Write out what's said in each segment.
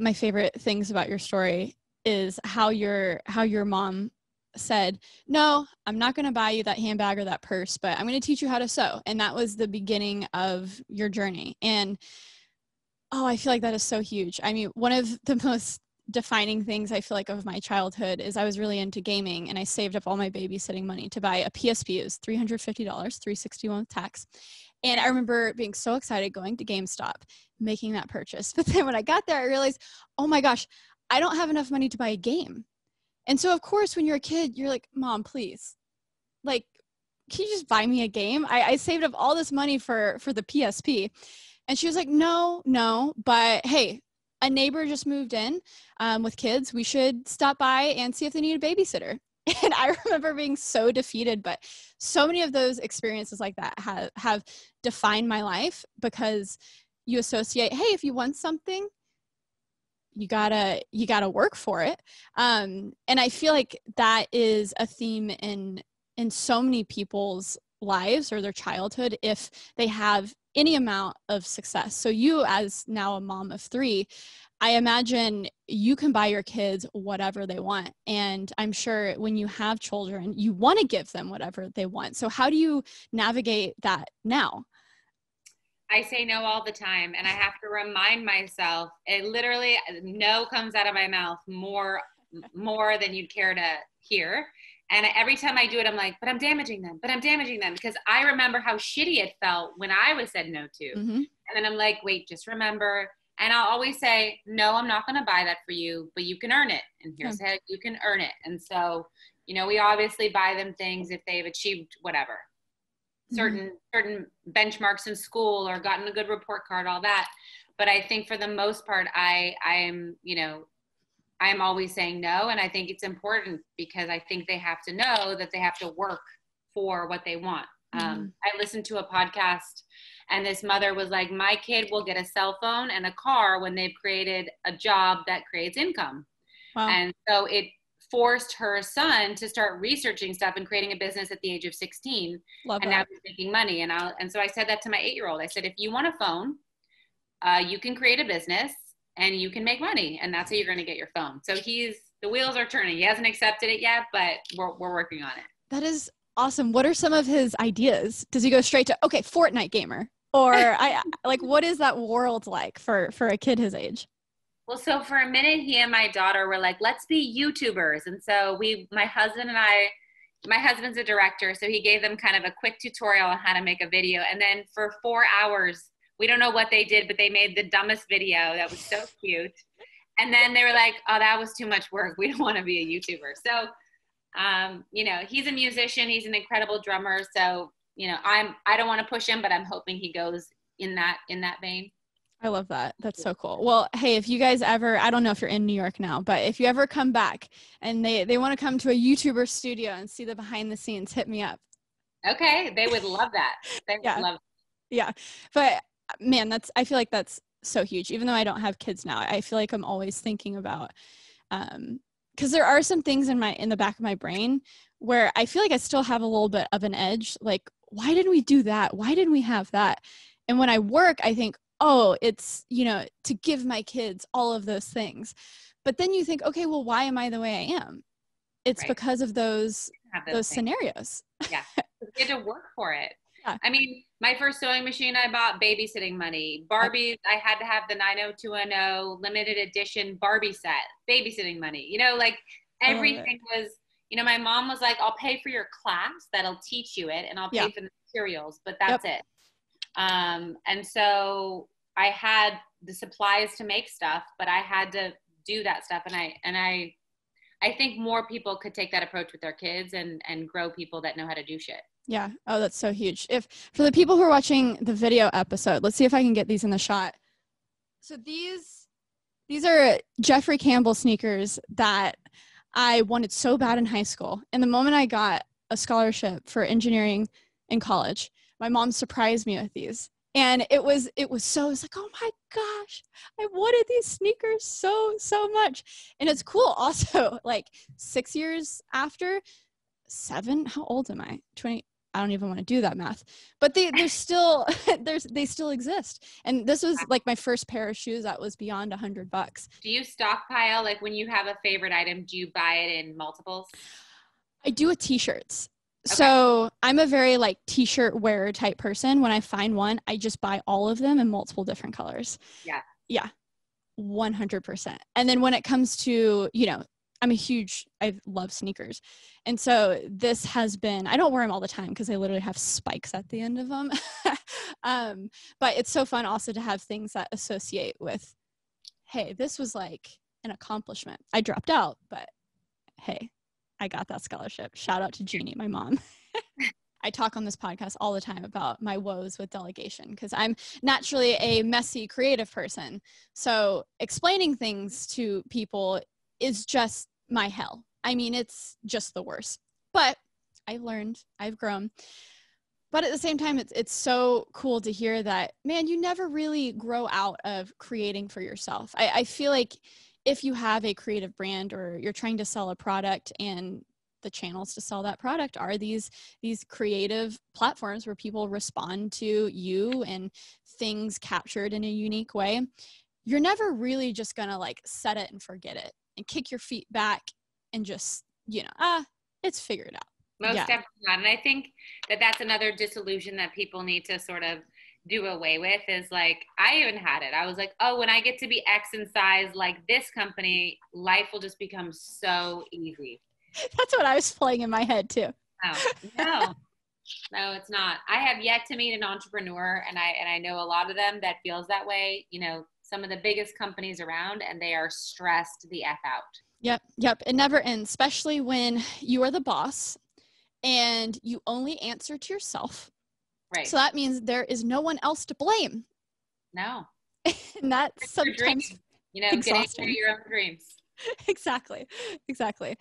my favorite things about your story is how your mom said, no, I'm not going to buy you that handbag or that purse, but I'm going to teach you how to sew. And that was the beginning of your journey. And, oh, I feel like that is so huge. I mean, one of the most defining things I feel like of my childhood is I was really into gaming, and I saved up all my babysitting money to buy a PSP. It was $350, $361 tax. And I remember being so excited going to GameStop, making that purchase. But then when I got there, I realized, oh my gosh, I don't have enough money to buy a game. And so, of course, when you're a kid, you're like, Mom, please, like, can you just buy me a game? I saved up all this money for the PSP. And she was like, no, but hey, a neighbor just moved in with kids. We should stop by and see if they need a babysitter. And I remember being so defeated, but so many of those experiences like that have defined my life, because you associate, hey, if you want something, you gotta work for it. And I feel like that is a theme in so many people's lives or their childhood, if they have any amount of success. So you, as now a mom of three, I imagine you can buy your kids whatever they want. And I'm sure when you have children, you want to give them whatever they want. So how do you navigate that now? I say no all the time, and I have to remind myself, it literally, no comes out of my mouth more than you'd care to hear. And every time I do it, I'm like, but I'm damaging them, because I remember how shitty it felt when I was said no to. Mm-hmm. And then I'm like, wait, just remember. And I'll always say, no, I'm not going to buy that for you, but you can earn it. And here's how you can earn it. And so, you know, we obviously buy them things if they've achieved whatever, mm-hmm. certain benchmarks in school or gotten a good report card, all that. But I think for the most part, I am, you know, I'm always saying no. And I think it's important, because I think they have to know that they have to work for what they want. Mm-hmm. I listened to a podcast, and this mother was like, my kid will get a cell phone and a car when they've created a job that creates income. Wow. And so it forced her son to start researching stuff and creating a business at the age of 16. Love and that. Now he's making money. And so I said that to my 8-year-old. I said, if you want a phone, you can create a business and you can make money, and that's how you're going to get your phone. So the wheels are turning. He hasn't accepted it yet, but we're working on it. That is awesome. What are some of his ideas? Does he go straight to, okay, Fortnite gamer, or I like, what is that world like for a kid his age? Well, so for a minute, he and my daughter were like, let's be YouTubers. And so my husband's a director, so he gave them kind of a quick tutorial on how to make a video. And then for 4 hours, we don't know what they did, but they made the dumbest video that was so cute. And then they were like, oh, that was too much work. We don't want to be a YouTuber. So, you know, he's a musician. He's an incredible drummer. So, you know, I don't want to push him, but I'm hoping he goes in that vein. I love that. That's so cool. Well, hey, if you guys ever, I don't know if you're in New York now, but if you ever come back and they want to come to a YouTuber studio and see the behind the scenes, hit me up. Okay. They would love that. They would love that. Yeah. But man, I feel like that's so huge. Even though I don't have kids now, I feel like I'm always thinking about, cause there are some things in the back of my brain where I feel like I still have a little bit of an edge. Like, why didn't we do that? Why didn't we have that? And when I work, I think, oh, it's, you know, to give my kids all of those things. But then you think, okay, well, why am I the way I am? It's right. Because of those scenarios. Yeah. You had to work for it. Yeah. I mean, my first sewing machine, I bought babysitting money. Barbies, I had to have the 90210 limited edition Barbie set, babysitting money. You know, like everything was, you know, my mom was like, I'll pay for your class, that'll teach you it, and I'll pay for the materials, but that's it. And so I had the supplies to make stuff, but I had to do that stuff. And I think more people could take that approach with their kids and grow people that know how to do shit. Yeah. Oh, that's so huge. For the people who are watching the video episode, let's see if I can get these in the shot. So these are Jeffrey Campbell sneakers that I wanted so bad in high school. And the moment I got a scholarship for engineering in college, my mom surprised me with these. And it was like, oh my gosh, I wanted these sneakers so much. And it's cool also, like 6 years after, 7, how old am I? 20, I don't even want to do that math, but they still exist. And this was like my first pair of shoes that was beyond $100. Do you stockpile? Like when you have a favorite item, do you buy it in multiples? I do with t-shirts. Okay. So I'm a very like t-shirt wearer type person. When I find one, I just buy all of them in multiple different colors. Yeah. Yeah. 100%. And then when it comes to, you know, I love sneakers. And so this has been, I don't wear them all the time because I literally have spikes at the end of them. But it's so fun also to have things that associate with, hey, this was like an accomplishment. I dropped out, but hey, I got that scholarship. Shout out to Jeannie, my mom. I talk on this podcast all the time about my woes with delegation because I'm naturally a messy, creative person. So explaining things to people is just my hell. I mean, it's just the worst. But I've learned, I've grown. But at the same time, it's so cool to hear that, man, you never really grow out of creating for yourself. I feel like if you have a creative brand or you're trying to sell a product and the channels to sell that product are these creative platforms where people respond to you and things captured in a unique way, you're never really just gonna like set it and forget it and kick your feet back and just, you know, it's figured out. Most definitely not. And I think that that's another disillusion that people need to sort of do away with is like, I even had it. I was like, oh, when I get to be X in size like this company, life will just become so easy. That's what I was playing in my head too. Oh, no, no, it's not. I have yet to meet an entrepreneur, and I know a lot of them that feels that way. You know, some of the biggest companies around, and they are stressed the F out. Yep. Yep. It never ends, especially when you are the boss and you only answer to yourself. Right. So that means there is no one else to blame. No. And that's sometimes, you know, exhausting. Getting through your own dreams. Exactly. Exactly.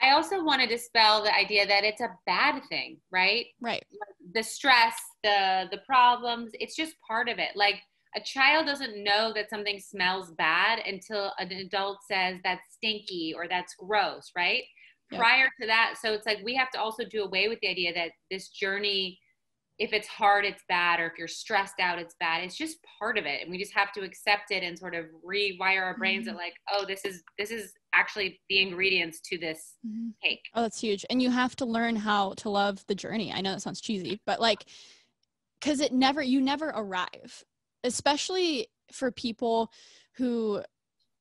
I also want to dispel the idea that it's a bad thing, right? Right. The stress, the problems, it's just part of it. Like a child doesn't know that something smells bad until an adult says that's stinky or that's gross, right? Yep. Prior to that. So it's like, we have to also do away with the idea that this journey, if it's hard, it's bad, or if you're stressed out, it's bad. It's just part of it. And we just have to accept it and sort of rewire our brains that like, oh, this is actually the ingredients to this cake. Oh, that's huge. And you have to learn how to love the journey. I know that sounds cheesy, but like, cause you never arrive, especially for people who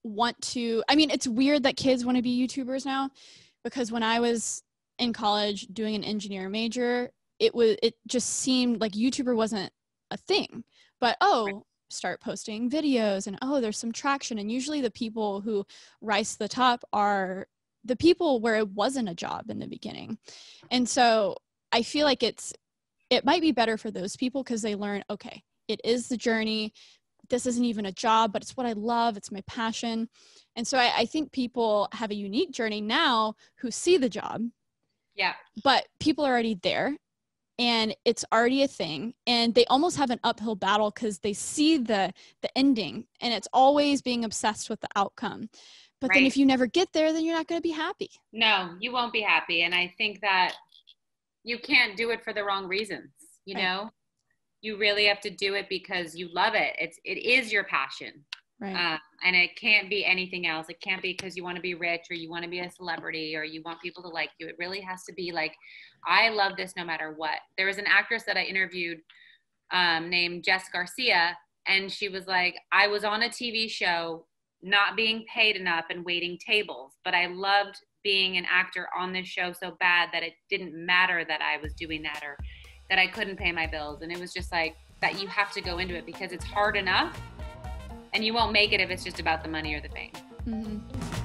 want to, I mean, it's weird that kids want to be YouTubers now, because when I was in college doing an engineer major, it just seemed like YouTuber wasn't a thing, but start posting videos and there's some traction. And usually the people who rise to the top are the people where it wasn't a job in the beginning. And so I feel like it might be better for those people because they learn, okay, it is the journey. This isn't even a job, but it's what I love. It's my passion. And so I think people have a unique journey now who see the job. Yeah. But people are already there. And it's already a thing, and they almost have an uphill battle because they see the ending, and it's always being obsessed with the outcome. But right. Then if you never get there, then you're not going to be happy. No, you won't be happy. And I think that you can't do it for the wrong reasons. You right. know, you really have to do it because you love it. It is your passion. Right. And it can't be anything else. It can't be because you want to be rich or you want to be a celebrity or you want people to like you. It really has to be like, I love this no matter what. There was an actress that I interviewed named Jess Garcia, and she was like, I was on a TV show not being paid enough and waiting tables, but I loved being an actor on this show so bad that it didn't matter that I was doing that or that I couldn't pay my bills. And it was just like that you have to go into it because it's hard enough. And you won't make it if it's just about the money or the fame. Mm-hmm.